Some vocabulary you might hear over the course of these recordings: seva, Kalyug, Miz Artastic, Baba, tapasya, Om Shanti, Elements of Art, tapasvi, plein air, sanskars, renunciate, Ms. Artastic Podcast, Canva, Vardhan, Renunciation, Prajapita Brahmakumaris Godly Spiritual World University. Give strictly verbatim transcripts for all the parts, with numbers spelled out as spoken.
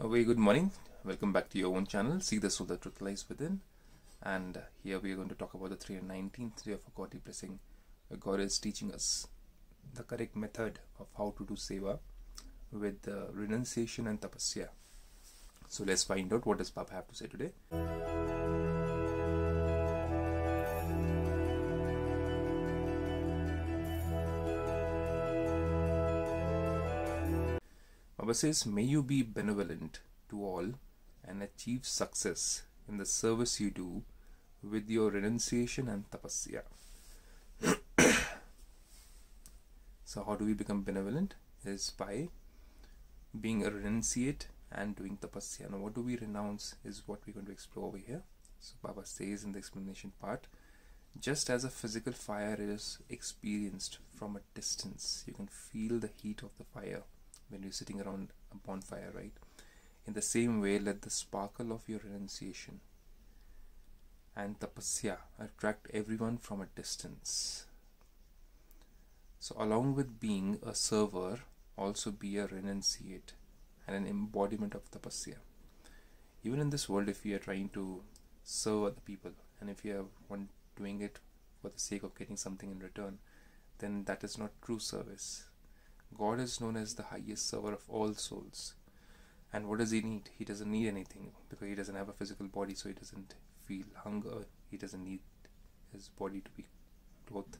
A very good morning. Welcome back to your own channel, See the Soul, the Truth Lies Within. And here we are going to talk about the three hundred nineteenth day of a godly blessing. God is teaching us the correct method of how to do seva with the renunciation and tapasya. So let's find out what does Baba have to say today. Baba says, may you be benevolent to all and achieve success in the service you do with your renunciation and tapasya. So how do we become benevolent? Is by being a renunciate and doing tapasya. Now what do we renounce is what we're going to explore over here. So Baba says in the explanation part, just as a physical fire is experienced from a distance, you can feel the heat of the fire when you're sitting around a bonfire, right? In the same way, let the sparkle of your renunciation and tapasya attract everyone from a distance. So along with being a server, also be a renunciate and an embodiment of tapasya. Even in this world, if you are trying to serve other people and if you are one doing it for the sake of getting something in return, then that is not true service. God is known as the highest server of all souls. And what does he need? He doesn't need anything, because he doesn't have a physical body, so he doesn't feel hunger. He doesn't need his body to be clothed.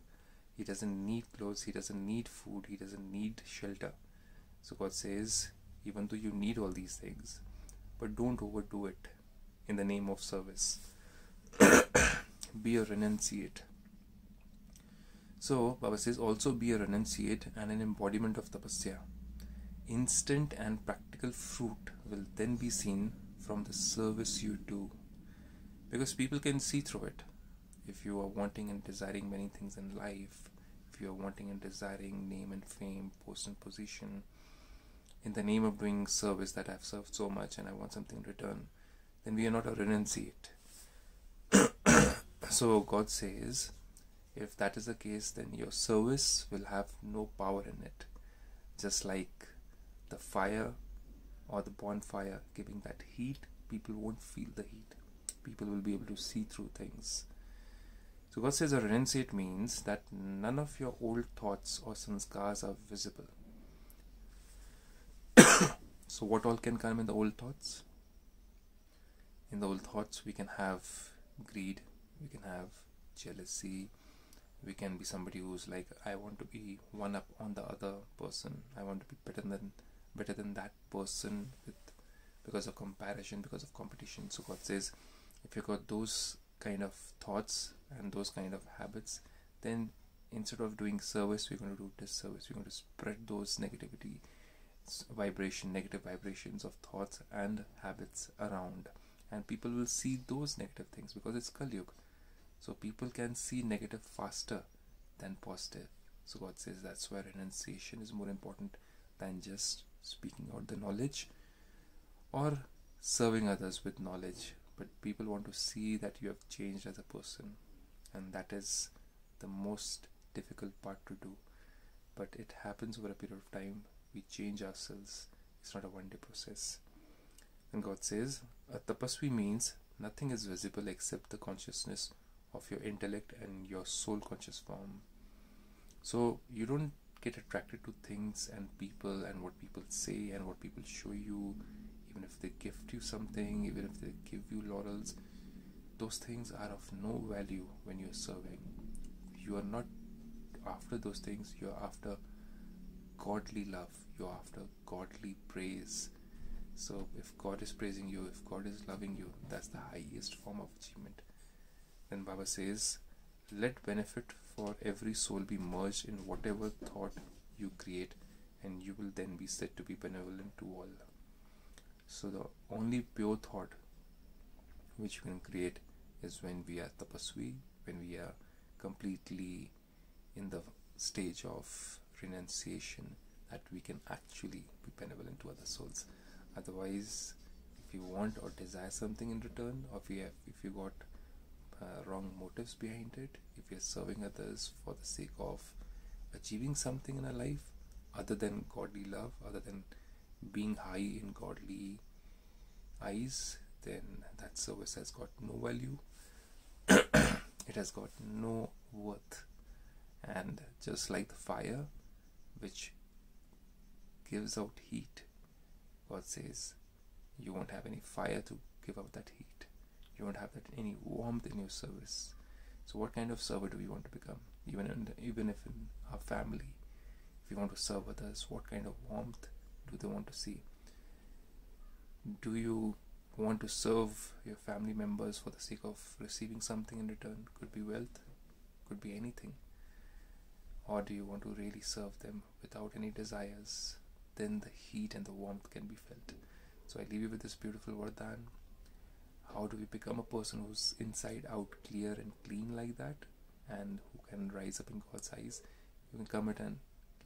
He doesn't need clothes. He doesn't need food. He doesn't need shelter. So God says, even though you need all these things, but don't overdo it in the name of service. Be a renunciate. So Baba says, also be a renunciate and an embodiment of tapasya. Instant and practical fruit will then be seen from the service you do, because people can see through it. If you are wanting and desiring many things in life, if you are wanting and desiring name and fame, post and position, in the name of doing service that I've served so much and I want something in return, then we are not a renunciate. So God says, if that is the case, then your service will have no power in it. Just like the fire or the bonfire giving that heat, people won't feel the heat. People will be able to see through things. So God says a renunciate means that none of your old thoughts or sanskars are visible. So what all can come in the old thoughts? In the old thoughts we can have greed, we can have jealousy, we can be somebody who's like, I want to be one up on the other person, I want to be better than better than that person, with, because of comparison, because of competition. So God says, if you got those kind of thoughts and those kind of habits, then instead of doing service, we're going to do disservice. We're going to spread those negativity vibration, negative vibrations of thoughts and habits around, and people will see those negative things, because it's Kalyug. So people can see negative faster than positive. So God says that's why renunciation is more important than just speaking out the knowledge or serving others with knowledge. But people want to see that you have changed as a person, and that is the most difficult part to do. But it happens over a period of time. We change ourselves. It's not a one-day process. And God says, a tapasvi means nothing is visible except the consciousness of your intellect and your soul conscious form. So you don't get attracted to things and people and what people say and what people show you. Even if they gift you something, even if they give you laurels, those things are of no value when you're serving. You are not after those things. You're after godly love. You're after godly praise. So if God is praising you, if God is loving you, that's the highest form of achievement. Then Baba says, let benefit for every soul be merged in whatever thought you create, and you will then be said to be benevolent to all. So the only pure thought which you can create is when we are tapasvi, when we are completely in the stage of renunciation, that we can actually be benevolent to other souls. Otherwise, if you want or desire something in return, or if you have, if you got Uh, wrong motives behind it, if you're serving others for the sake of achieving something in a life other than godly love, other than being high in godly eyes, then that service has got no value. It has got no worth. And just like the fire which gives out heat, God says you won't have any fire to give out that heat. You won't have that any warmth in your service. So what kind of server do we want to become? Even in, even if in our family, if we want to serve others, what kind of warmth do they want to see? Do you want to serve your family members for the sake of receiving something in return? Could be wealth, could be anything. Or do you want to really serve them without any desires? Then the heat and the warmth can be felt. So I leave you with this beautiful Vardhan. How do we become a person who's inside out, clear and clean like that, and who can rise up in God's eyes? You can come it and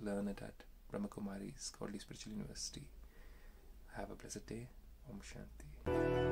learn it at Brahmakumaris Godly Spiritual University. Have a blessed day. Om Shanti.